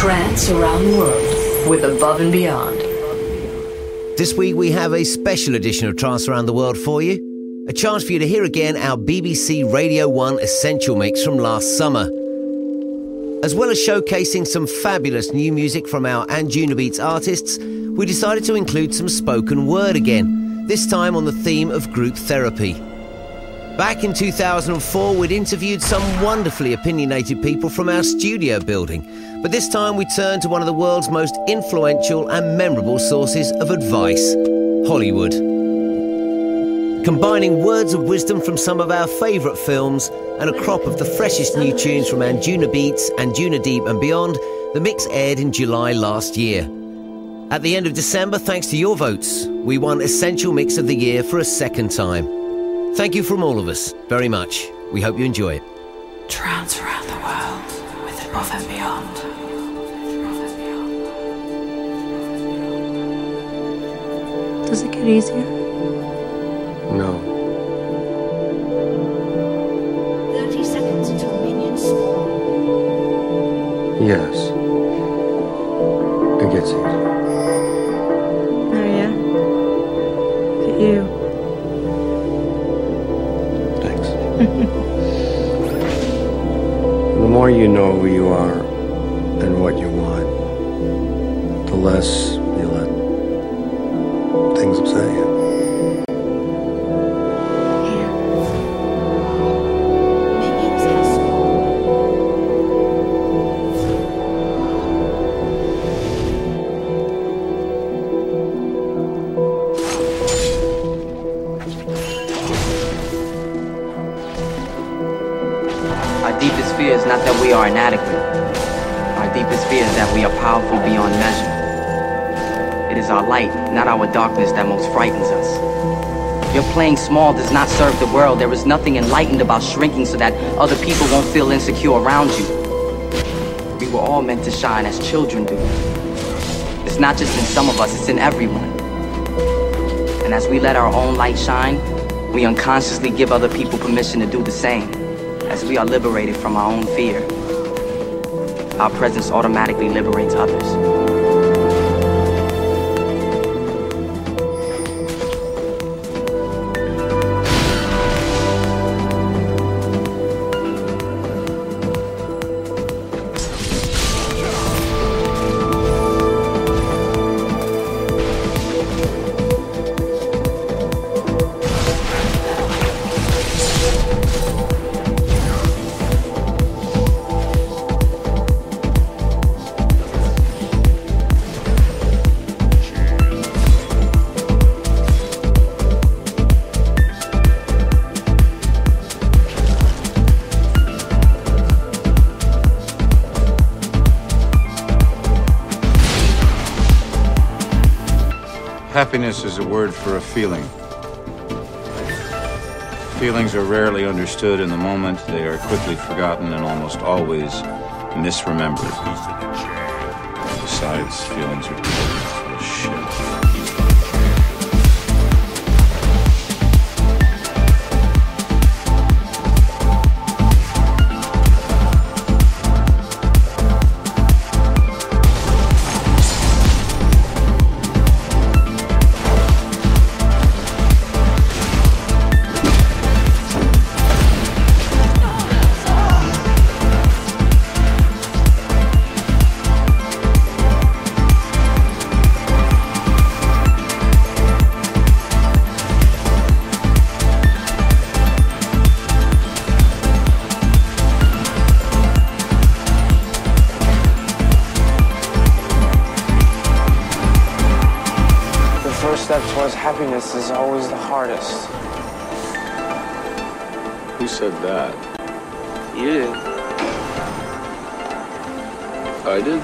Trance Around the World with Above and Beyond. This week we have a special edition of Trance Around the World for you. A chance for you to hear again our BBC Radio 1 Essential Mix from last summer, as well as showcasing some fabulous new music from our Anjuna Beats artists. We decided to include some spoken word again, this time on the theme of group therapy. Back in 2004, we'd interviewed some wonderfully opinionated people from our studio building, but this time we turned to one of the world's most influential and memorable sources of advice, Hollywood. Combining words of wisdom from some of our favourite films and a crop of the freshest new tunes from Anjuna Beats, Anjuna Deep and beyond, the mix aired in July last year. At the end of December, thanks to your votes, we won Essential Mix of the Year for a second time. Thank you from all of us very much. We hope you enjoy it. Trance Around the World with Above and Beyond. Does it get easier? No. 30 seconds until minions spawn. Yes. It gets easier. Oh, yeah? Look at you. The more you know who you are and what you want, the less you let things upset you. We are inadequate. Our deepest fear is that we are powerful beyond measure. It is our light, not our darkness, that most frightens us. Your playing small does not serve the world. There is nothing enlightened about shrinking so that other people won't feel insecure around you. We were all meant to shine as children do. It's not just in some of us, it's in everyone. And as we let our own light shine, we unconsciously give other people permission to do the same, as we are liberated from our own fear. Our presence automatically liberates others. Happiness is a word for a feeling. Feelings are rarely understood in the moment. They are quickly forgotten and almost always misremembered. Besides, feelings are full of shit. Happiness is always the hardest. Who said that? You did. I did?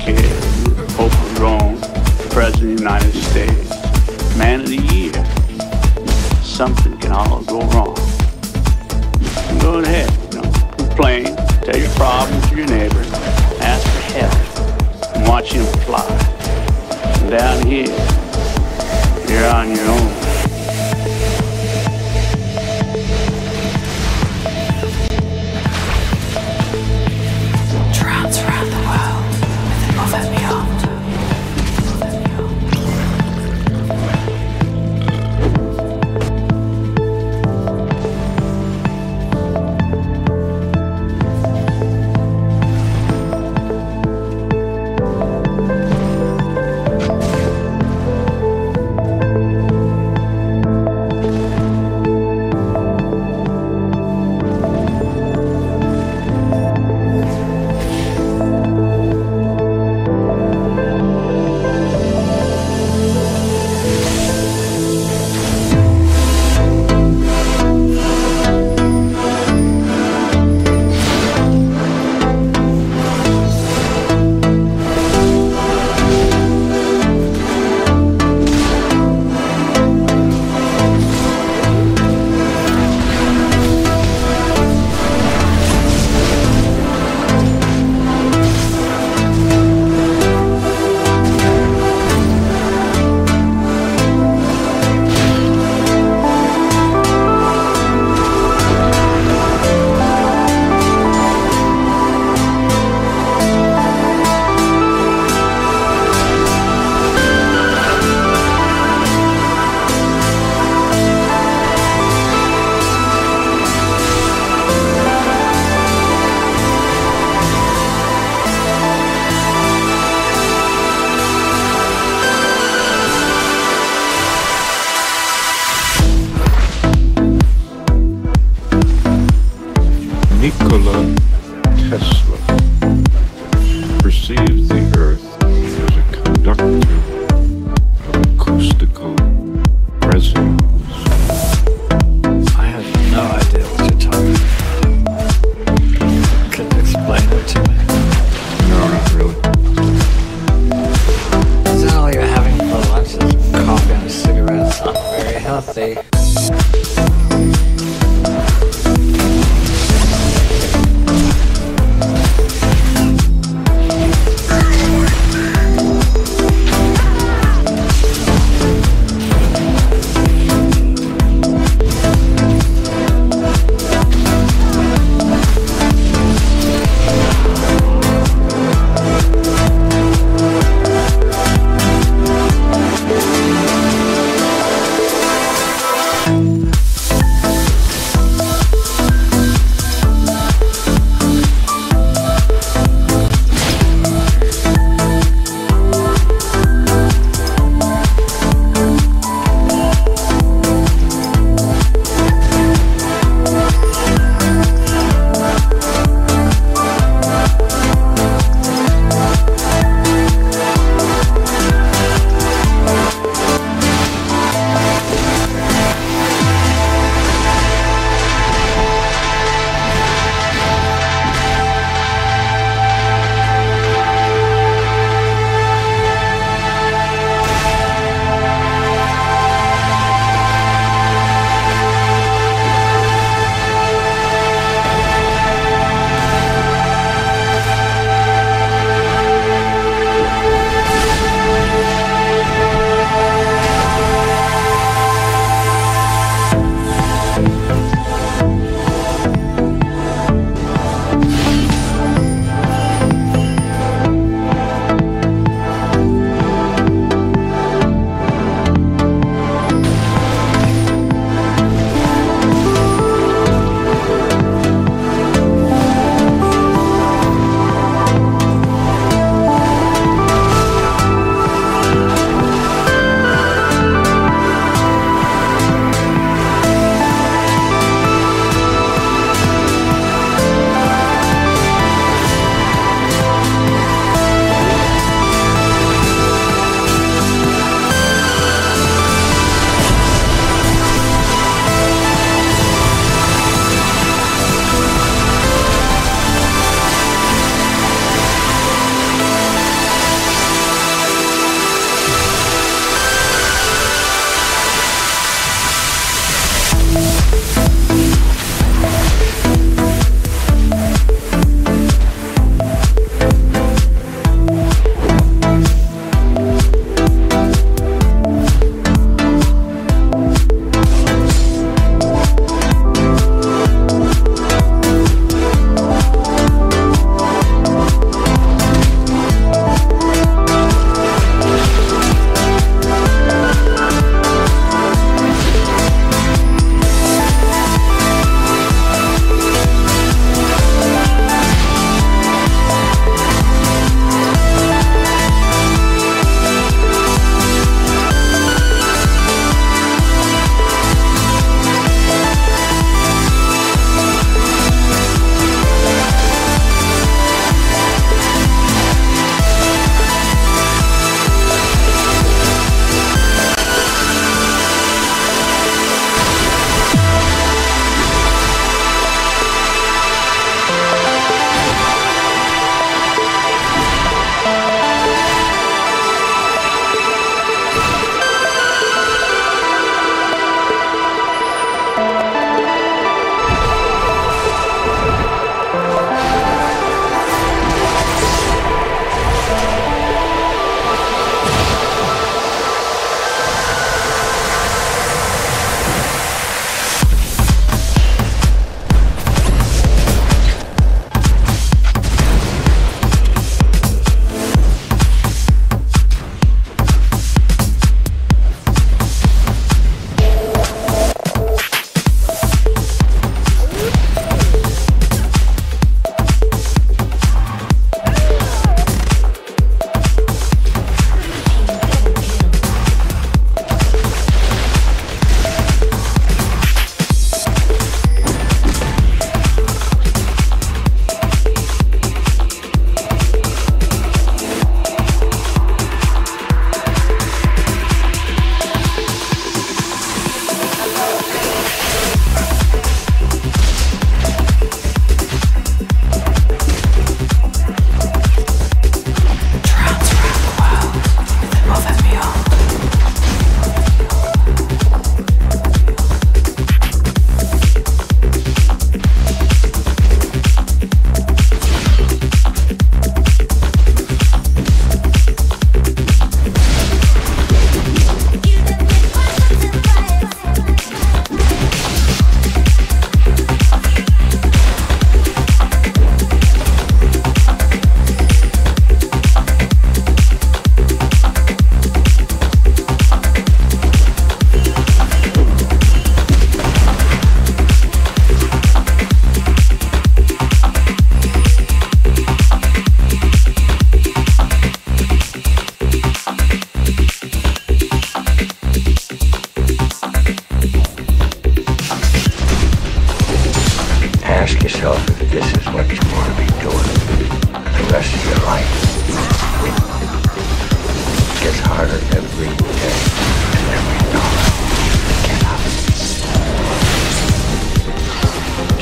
Kid, Pope of Rome, President of the United States, Man of the Year. Something can all go wrong. Go ahead, you know, complain, tell your problems to your neighbor, ask for help, and watch him fly. And down here, you're on your own.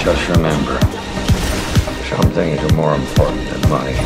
Just remember, some things are more important than money.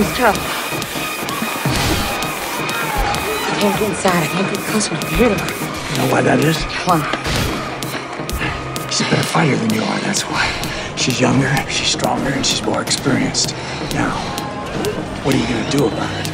It's tough. I can't get inside. I can't get close enough to hit him. You know why that is? Why? She's a better fighter than you are, that's why. She's younger, she's stronger, and she's more experienced. Now, what are you gonna do about it?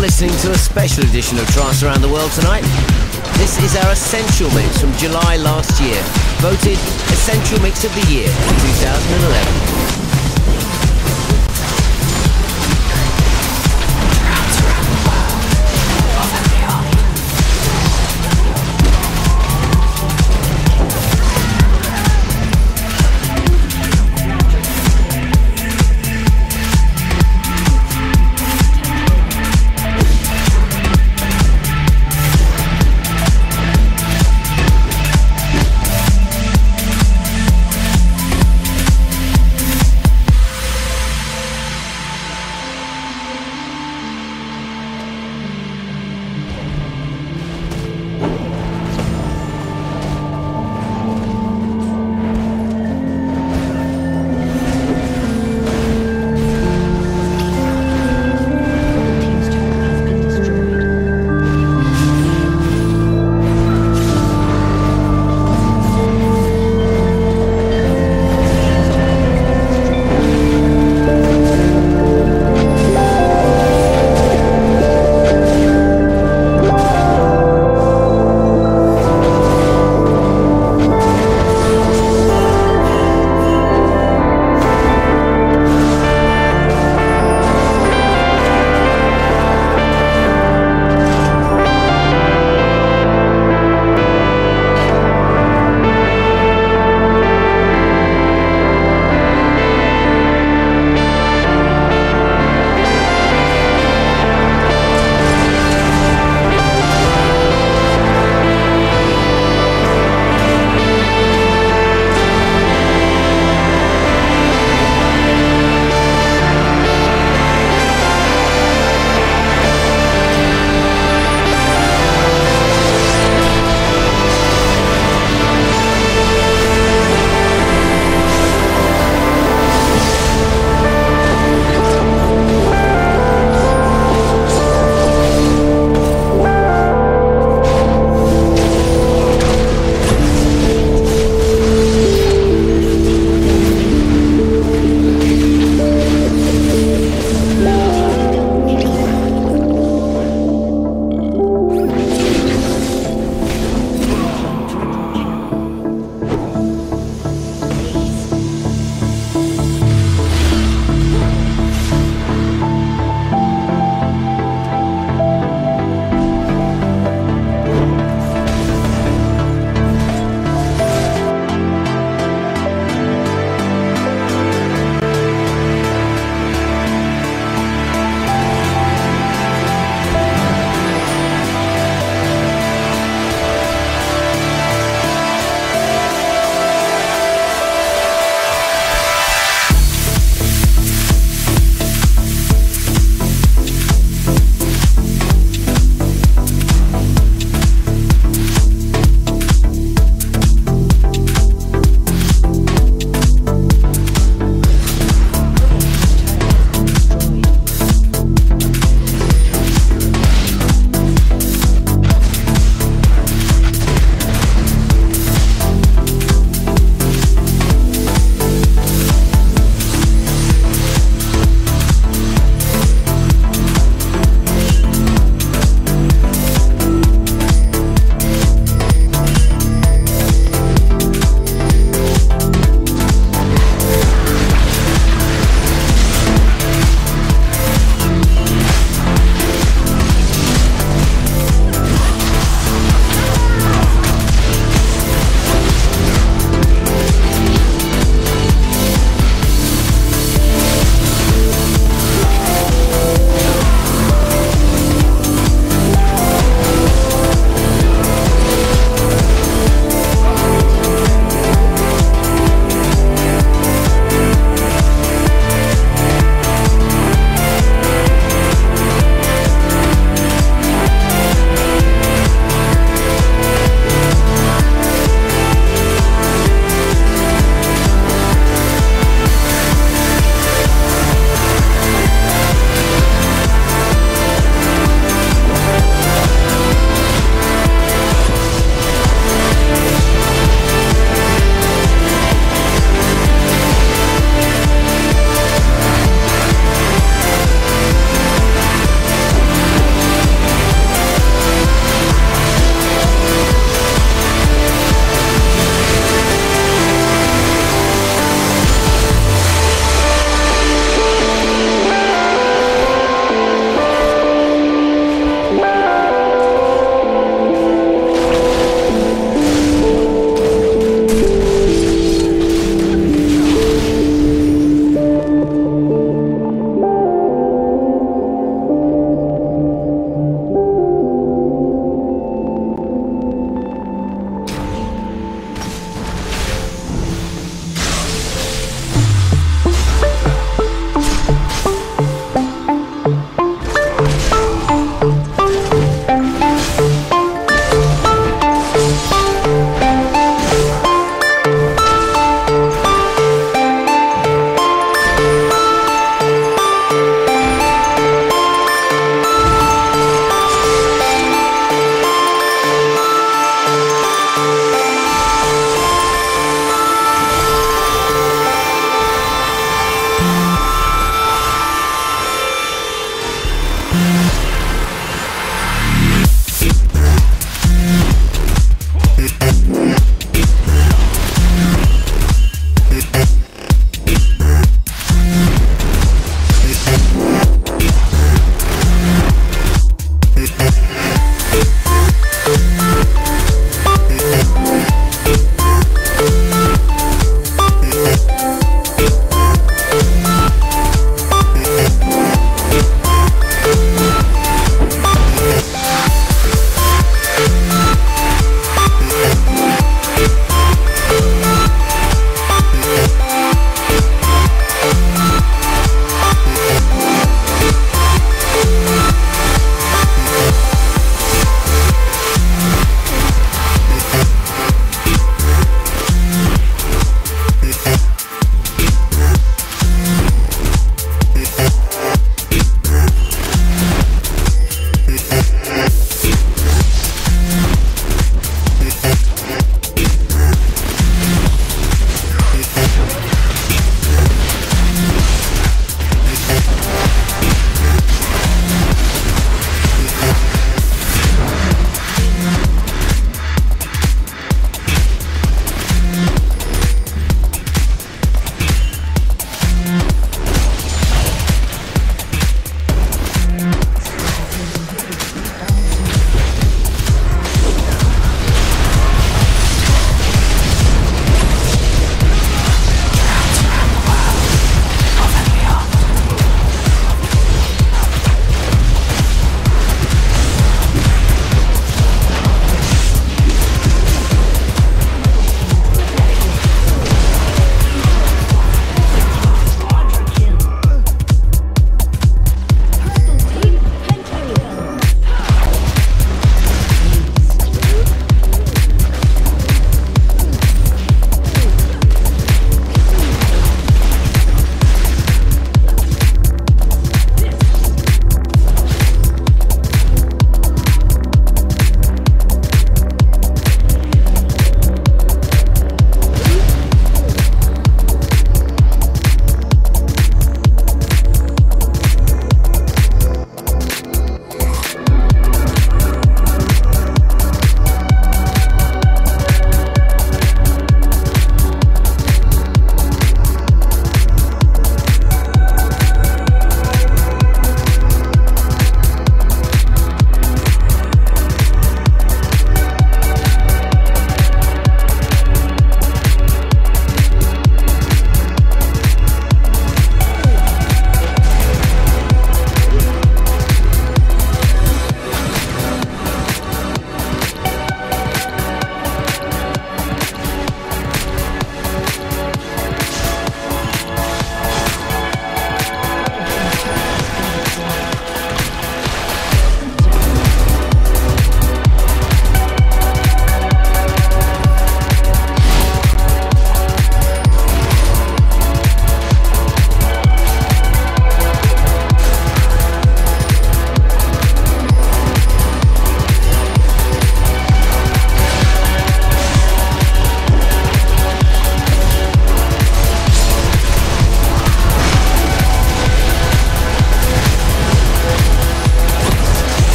Listening to a special edition of Trance Around the World tonight. This is our Essential Mix from July last year, voted Essential Mix of the Year 2011.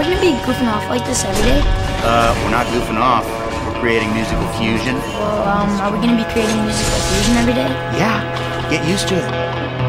we going to be goofing off like this every day? We're not goofing off. We're creating musical fusion. Well, are we going to be creating musical fusion every day? Yeah. Get used to it.